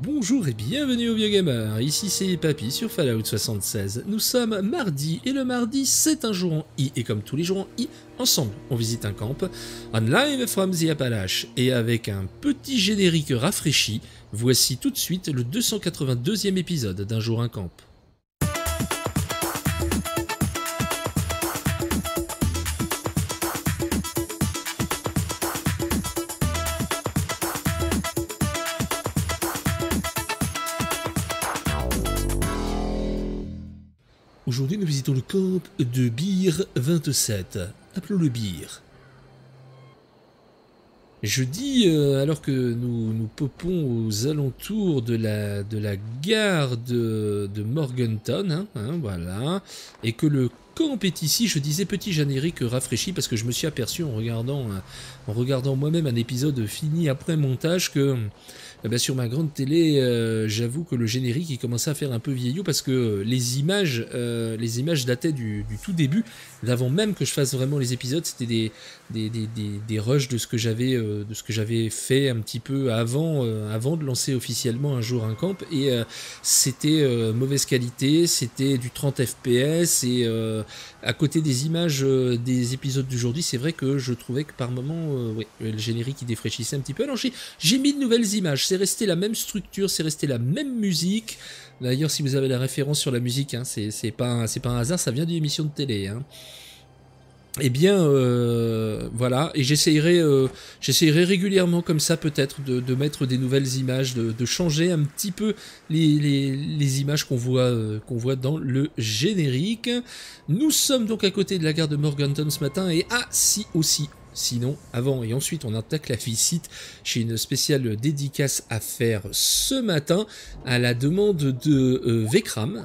Bonjour et bienvenue au Vieux Gamer, ici c'est Papy sur Fallout 76. Nous sommes mardi et le mardi c'est un jour en I et comme tous les jours en I, ensemble on visite un camp en live from the Appalaches et avec un petit générique rafraîchi, voici tout de suite le 282e épisode d'Un jour un camp. Aujourd'hui, nous visitons le camp de BiRe 27. Appelons-le BiRe. Jeudi, alors que nous popons aux alentours de la gare de Morgantown, voilà, et que le camp est ici, je disais petit générique rafraîchi parce que je me suis aperçu en regardant moi-même un épisode fini après montage que... Eh bien, sur ma grande télé, j'avoue que le générique il commençait à faire un peu vieillot parce que les images dataient du tout début, d'avant même que je fasse vraiment les épisodes. C'était des rushs de ce que j'avais fait un petit peu avant de lancer officiellement Un jour un camp, et c'était mauvaise qualité, c'était du 30 fps et à côté des images des épisodes d'aujourd'hui, c'est vrai que je trouvais que par moment, le générique il défraîchissait un petit peu. Alors j'ai mis de nouvelles images, c'est resté la même structure, c'est resté la même musique. D'ailleurs, si vous avez la référence sur la musique, hein, c'est pas un hasard, ça vient d'une émission de télé. Hein. Eh bien, voilà, et j'essayerai régulièrement comme ça peut-être de mettre des nouvelles images, de changer un petit peu les images qu'on voit dans le générique. Nous sommes donc à côté de la gare de Morgantown ce matin, et sinon, avant et ensuite, on attaque la visite. J'ai une spéciale dédicace à faire ce matin à la demande de Vikram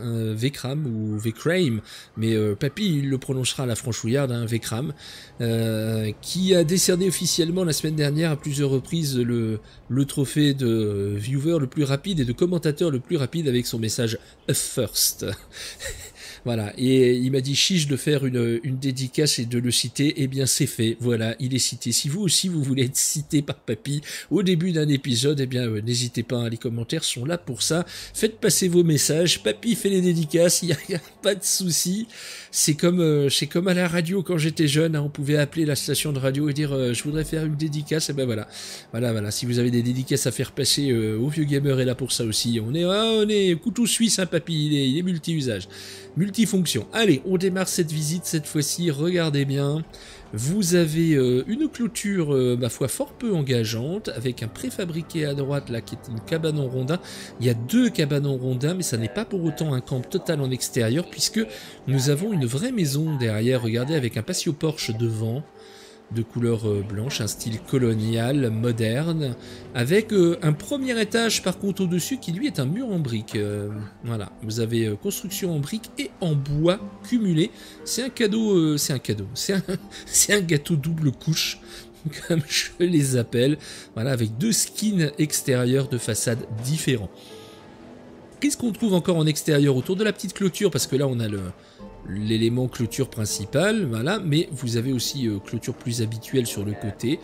ou Vikram, mais Papy il le prononcera à la franchouillarde, hein, Vikram, qui a décerné officiellement la semaine dernière à plusieurs reprises le trophée de viewer le plus rapide et de commentateur le plus rapide avec son message first. Voilà, et il m'a dit chiche de faire une dédicace et de le citer, et bien c'est fait, voilà, il est cité. Si vous aussi vous voulez être cité par Papy au début d'un épisode, et bien n'hésitez pas, hein, les commentaires sont là pour ça, faites passer vos messages, Papy fait les dédicaces, il n'y a pas de souci. C'est comme à la radio quand j'étais jeune, hein, on pouvait appeler la station de radio et dire je voudrais faire une dédicace, et ben voilà, si vous avez des dédicaces à faire passer, au Vieux Gamer est là pour ça aussi, on est couteau suisse, hein, Papy, il est multi-usage. Multifonction. Allez, on démarre cette visite cette fois-ci, regardez bien. Vous avez une clôture, ma foi, fort peu engageante, avec un préfabriqué à droite, là, qui est une cabane en rondin. Il y a deux cabanes en rondin, mais ça n'est pas pour autant un camp total en extérieur, puisque nous avons une vraie maison derrière, regardez, avec un patio porche devant, de couleur blanche, un style colonial, moderne, avec un premier étage par contre au-dessus qui lui est un mur en briques. Voilà, vous avez construction en briques et en bois cumulé. C'est un cadeau, c'est un gâteau double couche, comme je les appelle. Voilà, avec deux skins extérieurs de façades différents. Qu'est-ce qu'on trouve encore en extérieur autour de la petite clôture, parce que là on a l'élément clôture principal, voilà, mais vous avez aussi clôture plus habituelle sur le côté.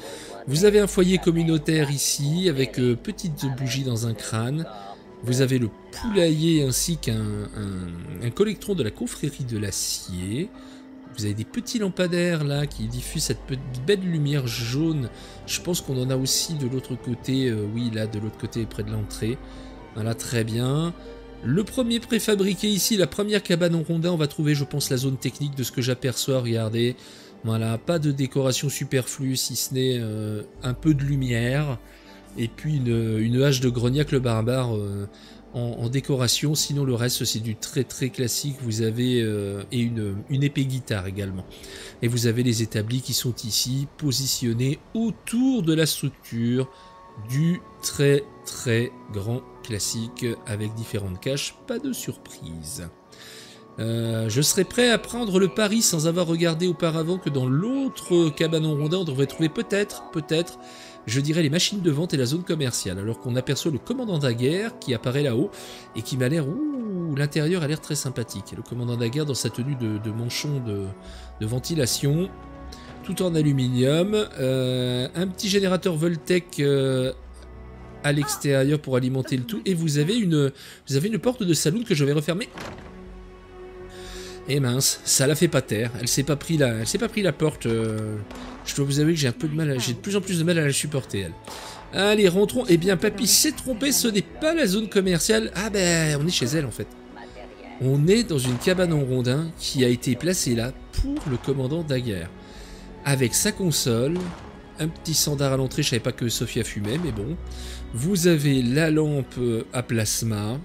Vous avez un foyer communautaire ici, avec petite bougie dans un crâne. Vous avez le poulailler ainsi qu'un collectron de la confrérie de l'acier. Vous avez des petits lampadaires là qui diffusent cette belle lumière jaune. Je pense qu'on en a aussi de l'autre côté, oui, là de l'autre côté près de l'entrée. Voilà, très bien. Le premier préfabriqué ici, la première cabane en rondin, on va trouver, je pense, la zone technique de ce que j'aperçois, regardez. Voilà, pas de décoration superflue, si ce n'est un peu de lumière. Et puis une hache de grognac le barbare en décoration. Sinon le reste, c'est du très très classique. Vous avez et une épée guitare également. Et vous avez les établis qui sont ici, positionnés autour de la structure, du très très grand classique avec différentes caches, pas de surprise. Je serais prêt à prendre le pari sans avoir regardé auparavant que dans l'autre cabane en rondin, on devrait trouver peut-être, je dirais les machines de vente et la zone commerciale, alors qu'on aperçoit le commandant Daguerre qui apparaît là-haut et qui m'a l'air... L'intérieur a l'air très sympathique. Le commandant Daguerre dans sa tenue de manchon de ventilation, tout en aluminium, un petit générateur Vault-Tec à l'extérieur pour alimenter le tout. Et vous avez une porte de saloon que je vais refermer. Et mince, ça la fait pas taire. Elle s'est pas pris la, porte. Je dois vous avouer que j'ai un peu de mal, j'ai de plus en plus de mal à la supporter. Elle. Allez, rentrons. Eh bien, papy s'est trompé. Ce n'est pas la zone commerciale. Ah ben, on est chez elle en fait. On est dans une cabane en rondin qui a été placée là pour le commandant Daguerre. Avec sa console, un petit sandar à l'entrée. Je savais pas que Sophia fumait, mais bon. Vous avez la lampe à plasma.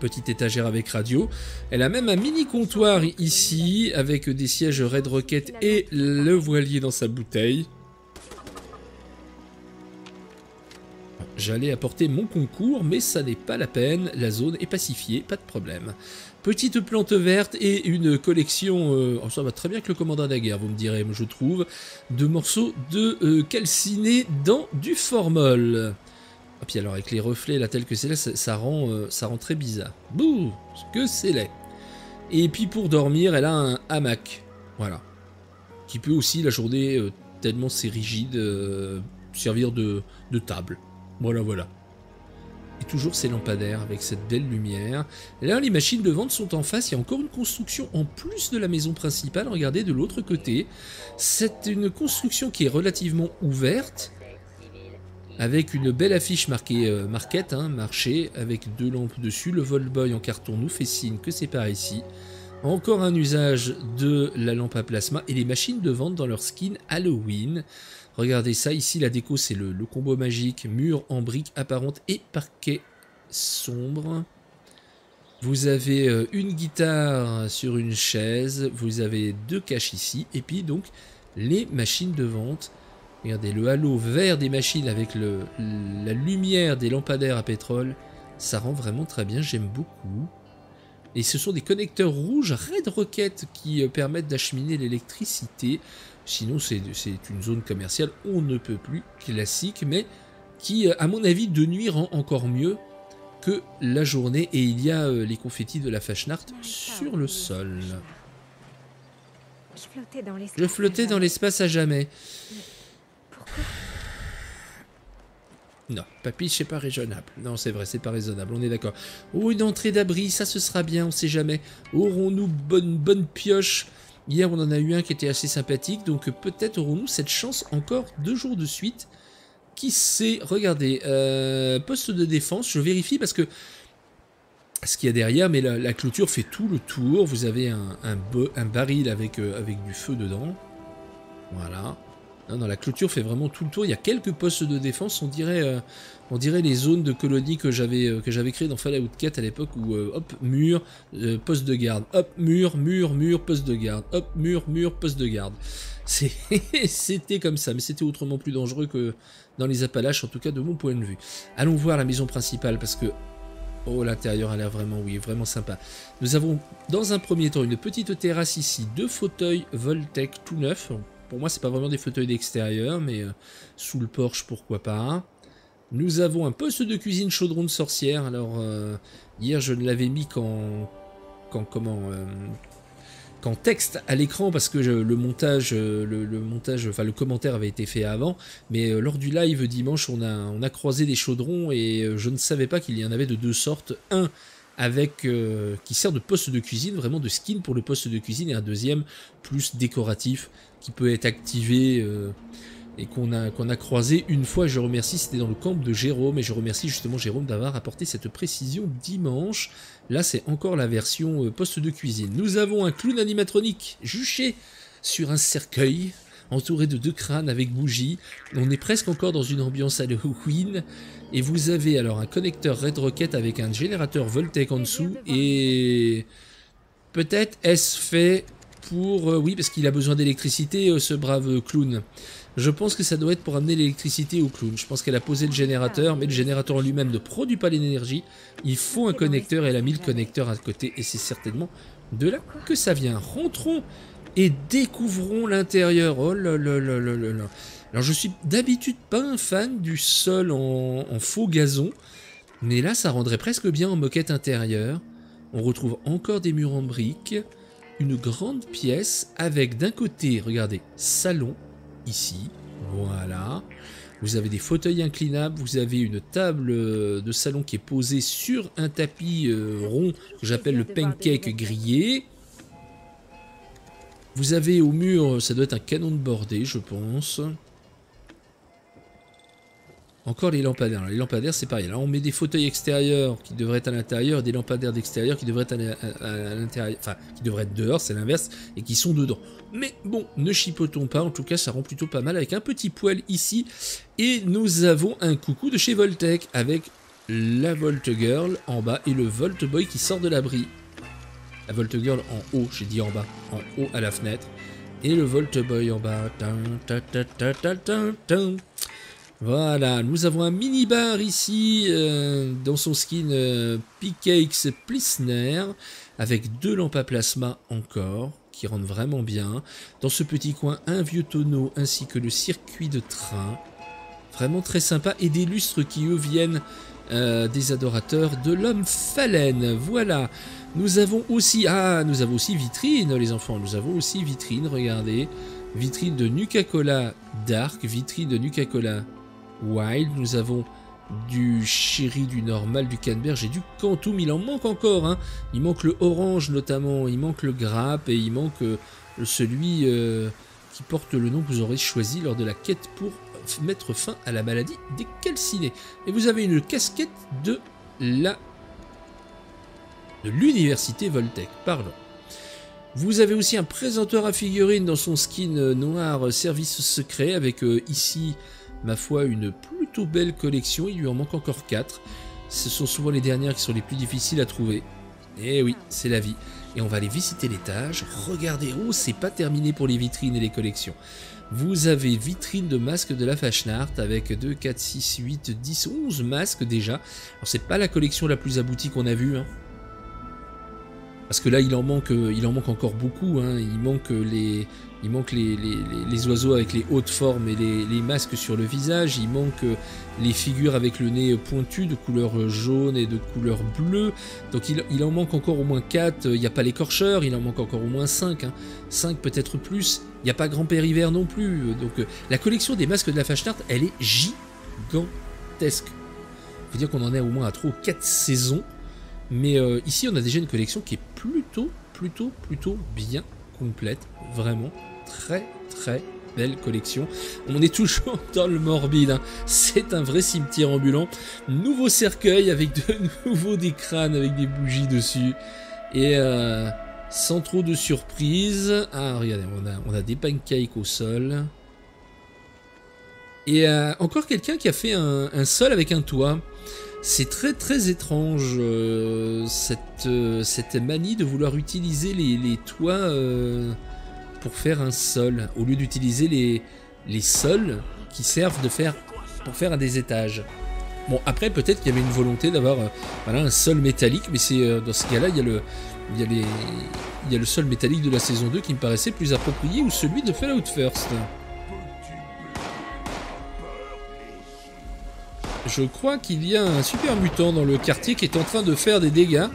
Petite étagère avec radio. Elle a même un mini comptoir ici avec des sièges Red Rocket et le voilier dans sa bouteille. J'allais apporter mon concours, mais ça n'est pas la peine. La zone est pacifiée, pas de problème. Petite plante verte et une collection... ça va très bien avec le commandant Daguerre, vous me direz, je trouve. De morceaux de calcinés dans du formol. Et puis alors avec les reflets là tel que c'est là, ça rend très bizarre. Bouh, ce que c'est laid. Et puis pour dormir, elle a un hamac. Voilà. Qui peut aussi la journée, tellement c'est rigide, servir de table. Voilà, voilà. Et toujours ces lampadaires avec cette belle lumière. Là, les machines de vente sont en face. Il y a encore une construction en plus de la maison principale. Regardez de l'autre côté. C'est une construction qui est relativement ouverte. Avec une belle affiche marquée Market, hein, marché, avec deux lampes dessus. Le Vault Boy en carton nous fait signe que c'est par ici. Encore un usage de la lampe à plasma et les machines de vente dans leur skin Halloween. Regardez ça, ici la déco c'est le combo magique, mur en briques apparentes et parquet sombre. Vous avez une guitare sur une chaise, vous avez deux caches ici et puis donc les machines de vente. Regardez le halo vert des machines avec la lumière des lampadaires à pétrole, ça rend vraiment très bien, j'aime beaucoup. Et ce sont des connecteurs rouges Red Rocket qui permettent d'acheminer l'électricité. Sinon, c'est une zone commerciale, on ne peut plus, classique, mais qui, à mon avis, de nuit rend encore mieux que la journée. Et il y a les confettis de la Fasnacht sur le sol. Je flottais dans l'espace à jamais. Non, papy, c'est pas raisonnable. Non, c'est vrai, c'est pas raisonnable, on est d'accord. Oh, une entrée d'abri, ça ce sera bien, on sait jamais. Aurons-nous bonne pioche? Hier, on en a eu un qui était assez sympathique, donc peut-être aurons-nous cette chance encore 2 jours de suite. Qui sait? Regardez, poste de défense, je vérifie parce que ce qu'il y a derrière, mais la clôture fait tout le tour. Vous avez un baril avec du feu dedans. Voilà. Non, la clôture fait vraiment tout le tour. Il y a quelques postes de défense, on dirait les zones de colonies que j'avais créées dans Fallout 4 à l'époque où hop, mur, poste de garde, hop, mur, mur, mur, poste de garde, hop, mur, mur, poste de garde. C'était comme ça, mais c'était autrement plus dangereux que dans les Appalaches, en tout cas de mon point de vue. Allons voir la maison principale parce que... Oh, l'intérieur a l'air vraiment, oui, vraiment sympa. Nous avons dans un premier temps une petite terrasse ici, 2 fauteuils Vault-Tec tout neufs. Pour moi, c'est pas vraiment des fauteuils d'extérieur, mais sous le porche, pourquoi pas. Nous avons un poste de cuisine chaudron de sorcière. Alors, hier, je ne l'avais mis qu'en texte à l'écran, parce que le commentaire avait été fait avant. Mais lors du live dimanche, on a croisé des chaudrons et je ne savais pas qu'il y en avait de 2 sortes. Un avec qui sert de poste de cuisine, vraiment de skin pour le poste de cuisine, et un deuxième plus décoratif qui peut être activé et qu'on a croisé une fois. Je remercie, c'était dans le camp de Jérôme, et je remercie justement Jérôme d'avoir apporté cette précision dimanche. Là, c'est encore la version poste de cuisine. Nous avons un clown animatronique juché sur un cercueil, entouré de 2 crânes avec bougie. On est presque encore dans une ambiance Halloween. Et vous avez alors un connecteur Red Rocket avec un générateur Vault-Tec en dessous. Et peut-être est-ce fait pour... oui, parce qu'il a besoin d'électricité, ce brave clown. Je pense que ça doit être pour amener l'électricité au clown. Je pense qu'elle a posé le générateur, mais le générateur lui-même ne produit pas l'énergie. Il faut un connecteur, et elle a mis le connecteur à côté. Et c'est certainement de là que ça vient. Rentrons et découvrons l'intérieur. Oh là là là là là là. Alors je suis d'habitude pas un fan du sol en faux gazon, mais là ça rendrait presque bien en moquette intérieure. On retrouve encore des murs en briques, une grande pièce avec d'un côté, regardez, salon, ici, voilà. Vous avez des fauteuils inclinables, vous avez une table de salon qui est posée sur un tapis rond que j'appelle le pancake grillé. Vous avez au mur, ça doit être un canon de bordée, je pense. Encore les lampadaires. Alors, les lampadaires, c'est pareil. Là, on met des fauteuils extérieurs qui devraient être à l'intérieur, des lampadaires d'extérieur qui devraient être à l'intérieur, enfin, qui devraient être dehors, c'est l'inverse, et qui sont dedans. Mais bon, ne chipotons pas. En tout cas, ça rend plutôt pas mal avec un petit poêle ici. Et nous avons un coucou de chez Vault-Tec avec la Vault Girl en bas et le Vault Boy qui sort de l'abri. La Vault Girl en haut, j'ai dit en bas, en haut à la fenêtre. Et le Vault Boy en bas. Voilà, nous avons un mini-bar ici, dans son skin Pickaxe Plissner, avec deux lampes à plasma encore, qui rendent vraiment bien. Dans ce petit coin, un vieux tonneau ainsi que le circuit de train. Vraiment très sympa, et des lustres qui, eux, viennent des adorateurs de l'homme phalène. Voilà, nous avons aussi... Ah, nous avons aussi vitrine, les enfants, nous avons aussi vitrine, regardez. Vitrine de Nuka Cola Dark, vitrine de Nuka Cola... Wild, nous avons du chéri, du normal, du canneberge et du cantum. Il en manque encore, hein. Il manque le orange notamment, il manque le grappe et il manque celui qui porte le nom que vous aurez choisi lors de la quête pour mettre fin à la maladie des calcinés. Et vous avez une casquette de la... de l'université Vault-Tec, pardon. Vous avez aussi un présenteur à figurines dans son skin noir service secret avec ici... ma foi, une plutôt belle collection. Il lui en manque encore 4. Ce sont souvent les dernières qui sont les plus difficiles à trouver. Et oui, c'est la vie. Et on va aller visiter l'étage. Regardez, oh, c'est pas terminé pour les vitrines et les collections. Vous avez vitrine de masques de la Fasnacht avec 2, 4, 6, 8, 10, 11 masques déjà. Alors, c'est pas la collection la plus aboutie qu'on a vue, hein. Parce que là, il en manque encore beaucoup, hein. Il manque les oiseaux avec les hautes formes et les masques sur le visage. Il manque les figures avec le nez pointu de couleur jaune et de couleur bleue. Donc il en manque encore au moins 4. Il n'y a pas l'écorcheur, il en manque encore au moins 5. Hein. 5 peut-être plus. Il n'y a pas Grand Père Hiver non plus. Donc la collection des masques de la Fasnacht, elle est gigantesque. Il faut dire qu'on en est au moins à 3 ou 4 saisons. Mais ici, on a déjà une collection qui est plutôt bien complète. Vraiment, très, très belle collection. On est toujours dans le morbide, hein. C'est un vrai cimetière ambulant. Nouveau cercueil avec de nouveau des crânes avec des bougies dessus. Et sans trop de surprise... Ah, regardez, on a des pancakes au sol. Et encore quelqu'un qui a fait un sol avec un toit. C'est très très étrange cette manie de vouloir utiliser les toits pour faire un sol, au lieu d'utiliser les sols qui servent pour faire des étages. Bon, après peut-être qu'il y avait une volonté d'avoir voilà, un sol métallique, mais c'est dans ce cas-là, il y a le sol métallique de la saison 2 qui me paraissait plus approprié, ou celui de Fallout 1st. Je crois qu'il y a un super mutant dans le quartier qui est en train de faire des dégâts.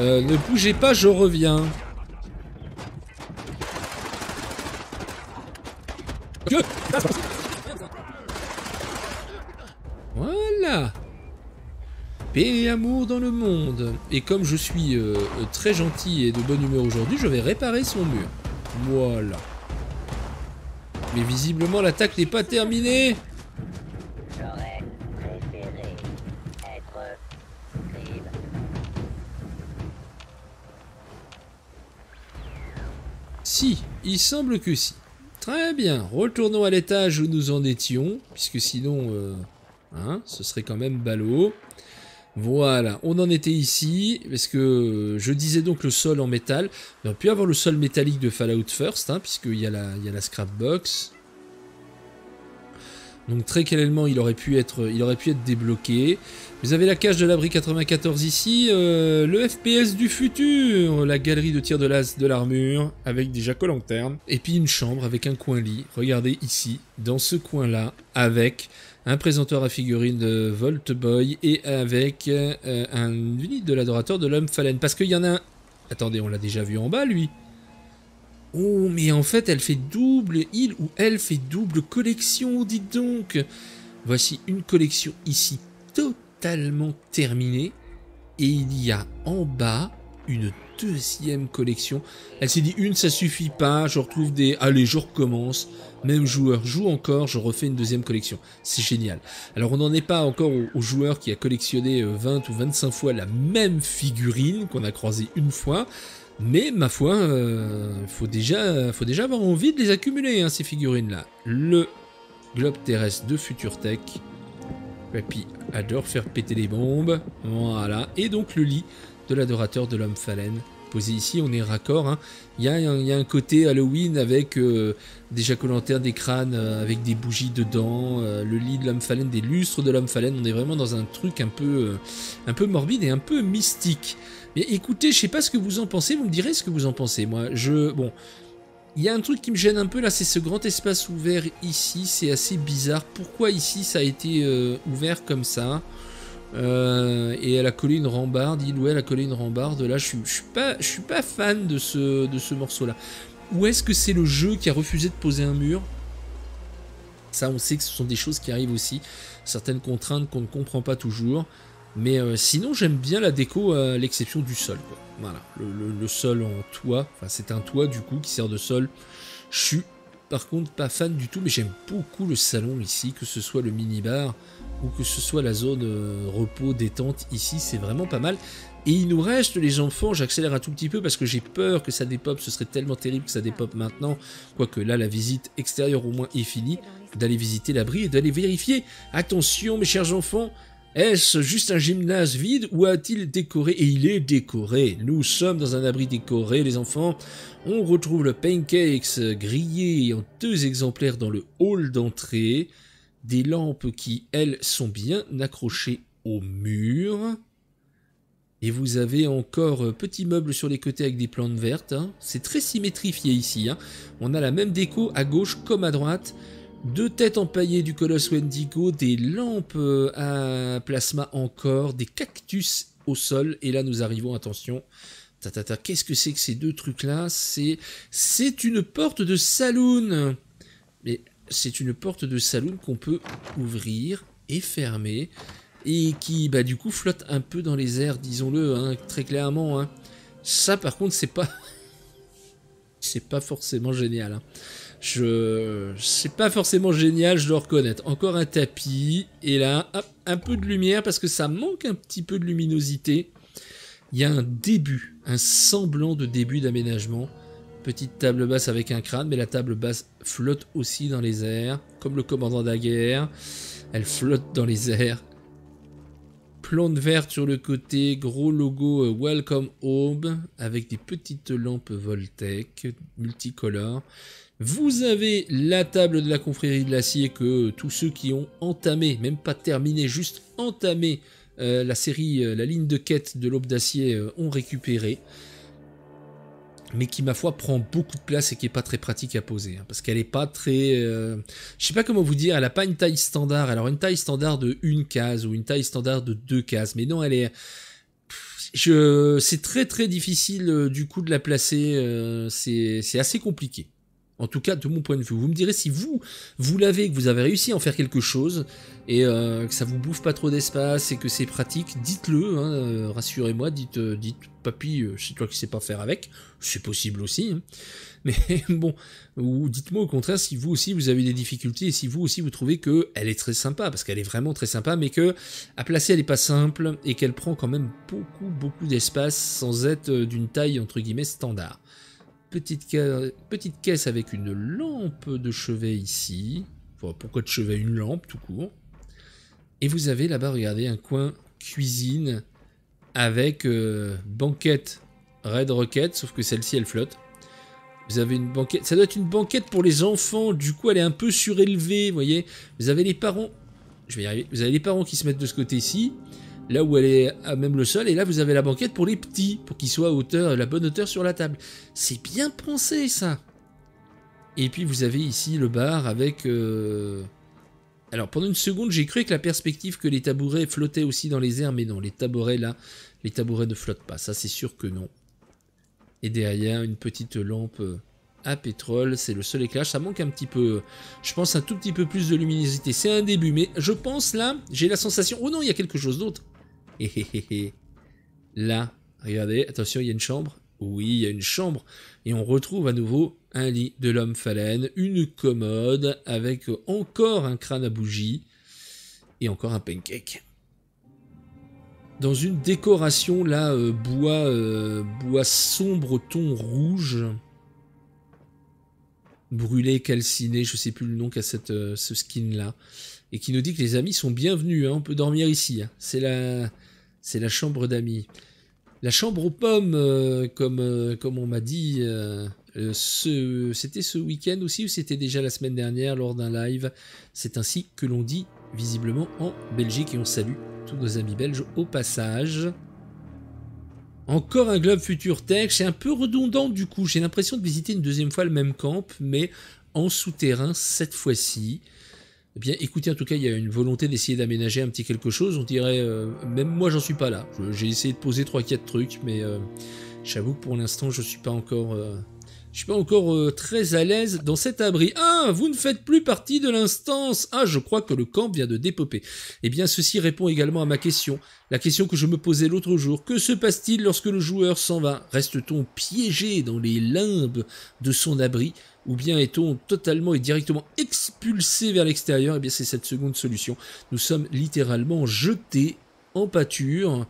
Ne bougez pas, je reviens. Voilà. Paix et amour dans le monde. Et comme je suis très gentil et de bonne humeur aujourd'hui, je vais réparer son mur. Voilà. Mais visiblement, l'attaque n'est pas terminée. Si, il semble que si. Très bien, retournons à l'étage où nous en étions, puisque sinon, hein, ce serait quand même ballot. Voilà, on en était ici, parce que je disais donc le sol en métal. On aurait pu avoir le sol métallique de Fallout 1st, hein, puisqu'il y a la scrapbox. Donc très clairement, il aurait pu être débloqué. Vous avez la cage de l'abri 94 ici, le FPS du futur, la galerie de tir de l'as de l'armure, avec déjà jack-o'-lanterne, et puis une chambre avec un coin-lit, regardez ici, dans ce coin-là, avec un présentoir à figurines de Vault Boy, et avec un unit de l'adorateur de l'homme phalène, parce qu'il y en a un... Attendez, on l'a déjà vu en bas, lui. Oh, mais en fait, elle fait double collection, dites donc. Voici une collection ici totalement terminée. Et il y a en bas une deuxième collection. Elle s'est dit une, ça suffit pas, je retrouve des... Allez, je recommence. Même joueur joue encore, je refais une deuxième collection. C'est génial. Alors on n'en est pas encore au joueur qui a collectionné 20 ou 25 fois la même figurine qu'on a croisée une fois. Mais ma foi, faut déjà avoir envie de les accumuler, hein, ces figurines-là. Le globe terrestre de Futurtech. Papy adore faire péter les bombes. Voilà. Et donc le lit de l'adorateur de l'homme phalène. Posé ici, on est raccord, hein. Il y a un côté Halloween avec des jack-o'-lanternes, des crânes, avec des bougies dedans, le lit de l'homme phalène, des lustres de l'homme phalène. On est vraiment dans un truc un peu morbide et un peu mystique. Mais écoutez, je sais pas ce que vous en pensez, vous me direz ce que vous en pensez. Moi, bon, il y a un truc qui me gêne un peu là, c'est ce grand espace ouvert ici, c'est assez bizarre. Pourquoi ici ça a été ouvert comme ça? Et elle a collé une rambarde, il ou elle a collé une rambarde. Là, je suis pas fan de ce morceau-là. Ou est-ce que c'est le jeu qui a refusé de poser un mur? Ça, on sait que ce sont des choses qui arrivent aussi. Certaines contraintes qu'on ne comprend pas toujours. Mais sinon, j'aime bien la déco, à l'exception du sol, quoi. Voilà, le sol en toit. Enfin, c'est un toit, du coup, qui sert de sol. Je suis, par contre, pas fan du tout. Mais j'aime beaucoup le salon ici, que ce soit le minibar ou que ce soit la zone repos, détente ici, c'est vraiment pas mal. Et il nous reste, les enfants, j'accélère un tout petit peu parce que j'ai peur que ça dépop, ce serait tellement terrible que ça dépop maintenant, quoique là, la visite extérieure au moins est finie, d'aller visiter l'abri et d'aller vérifier. Attention, mes chers enfants, est-ce juste un gymnase vide ou a-t-il décoré? Et il est décoré. Nous sommes dans un abri décoré, les enfants. On retrouve le pancakes grillé en 2 exemplaires dans le hall d'entrée. Des lampes qui, elles, sont bien accrochées au mur. Et vous avez encore petits meubles sur les côtés avec des plantes vertes. Hein. C'est très symétrifié ici. Hein. On a la même déco à gauche comme à droite. 2 têtes empaillées du colosse Wendigo, des lampes à plasma encore, des cactus au sol. Et là, nous arrivons, attention... Qu'est-ce que c'est que ces 2 trucs-là? C'est une porte de saloon. Mais... c'est une porte de saloon qu'on peut ouvrir et fermer et qui, bah, du coup, flotte un peu dans les airs, disons-le, hein, très clairement. Hein. Ça, par contre, c'est pas forcément génial. Hein. C'est pas forcément génial, je dois reconnaître. Encore un tapis et là, hop, un peu de lumière parce que ça manque un petit peu de luminosité. Il y a un début, un semblant de début d'aménagement. Petite table basse avec un crâne, mais la table basse flotte aussi dans les airs, comme le commandant de la guerre. Elle flotte dans les airs. Plante verte sur le côté, gros logo Welcome Home, avec des petites lampes Vault-Tec multicolores. Vous avez la table de la confrérie de l'acier que tous ceux qui ont entamé, même pas terminé, juste entamé la série, la ligne de quête de l'Aube d'acier ont récupéré. Mais qui, ma foi, prend beaucoup de place et qui n'est pas très pratique à poser. Hein, parce qu'elle n'est pas très... je sais pas comment vous dire, elle n'a pas une taille standard. Alors, une taille standard de 1 case ou une taille standard de 2 cases. Mais non, elle est... C'est très, très difficile, du coup, de la placer. C'est assez compliqué. En tout cas, de mon point de vue. Vous me direz si vous l'avez, que vous avez réussi à en faire quelque chose et que ça vous bouffe pas trop d'espace et que c'est pratique, dites-le, hein, rassurez-moi, dites papy, c'est toi qui sais pas faire avec, c'est possible aussi, hein. Mais bon, ou dites-moi au contraire si vous aussi vous avez des difficultés et si vous aussi vous trouvez qu'elle est très sympa, parce qu'elle est vraiment très sympa, mais que à placer elle est pas simple et qu'elle prend quand même beaucoup, beaucoup d'espace sans être d'une taille entre guillemets standard. Petite caisse avec une lampe de chevet ici. Enfin, pourquoi de chevet? Une lampe tout court. Et vous avez là-bas, regardez, un coin cuisine avec banquette Red Rocket, sauf que celle-ci elle flotte. Vous avez une banquette, ça doit être une banquette pour les enfants, du coup elle est un peu surélevée, vous voyez. Vous avez les parents, je vais y arriver, vous avez les parents qui se mettent de ce côté-ci. Là où elle est à même le sol, et là vous avez la banquette pour les petits, pour qu'ils soient à hauteur, la bonne hauteur sur la table. C'est bien pensé ça. Et puis vous avez ici le bar avec... Alors pendant une seconde j'ai cru que la perspective que les tabourets flottaient aussi dans les airs, mais non, les tabourets ne flottent pas, ça c'est sûr que non. Et derrière une petite lampe à pétrole, c'est le seul éclairage, ça manque un petit peu, je pense un tout petit peu plus de luminosité, c'est un début, mais je pense là, j'ai la sensation, oh non, il y a quelque chose d'autre, là, regardez, attention, il y a une chambre, oui, il y a une chambre, et on retrouve à nouveau un lit de l'homme phalène, une commode, avec encore un crâne à bougie, et encore un pancake. Dans une décoration là, bois sombre, ton rouge, brûlé, calciné, je sais plus le nom qu'a ce skin là, et qui nous dit que les amis sont bienvenus, hein, on peut dormir ici, hein. C'est la chambre d'amis. La chambre aux pommes, comme on m'a dit, c'était ce week-end aussi, ou c'était déjà la semaine dernière lors d'un live, c'est ainsi que l'on dit visiblement en Belgique, et on salue tous nos amis belges au passage. Encore un globe futur tech, c'est un peu redondant du coup, j'ai l'impression de visiter une deuxième fois le même camp, mais en souterrain cette fois-ci. Eh bien écoutez, en tout cas il y a une volonté d'essayer d'aménager un petit quelque chose, on dirait, même moi j'en suis pas là, j'ai essayé de poser 3-4 trucs, mais j'avoue que pour l'instant je suis pas encore très à l'aise dans cet abri. Ah, vous ne faites plus partie de l'instance. Ah, je crois que le camp vient de dépoper. Eh bien, ceci répond également à ma question. La question que je me posais l'autre jour. Que se passe-t-il lorsque le joueur s'en va? Reste-t-on piégé dans les limbes de son abri? Ou bien est-on totalement et directement expulsé vers l'extérieur? Eh bien, c'est cette seconde solution. Nous sommes littéralement jetés en pâture.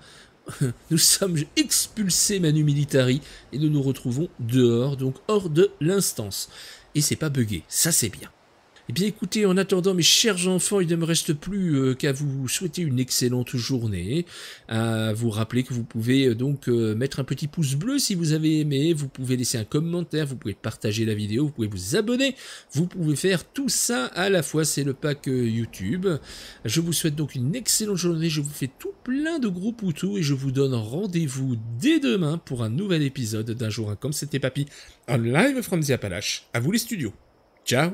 Nous sommes expulsés manu militari et nous nous retrouvons dehors, donc hors de l'instance. Et c'est pas bugué, ça c'est bien. Eh bien écoutez, en attendant mes chers enfants, il ne me reste plus qu'à vous souhaiter une excellente journée, à vous rappeler que vous pouvez donc mettre un petit pouce bleu si vous avez aimé, vous pouvez laisser un commentaire, vous pouvez partager la vidéo, vous pouvez vous abonner, vous pouvez faire tout ça à la fois, c'est le pack YouTube. Je vous souhaite donc une excellente journée, je vous fais tout plein de gros poutous et je vous donne rendez-vous dès demain pour un nouvel épisode d'Un jour un camp. C'était Papy, en live from the Appalaches, à vous les studios, ciao.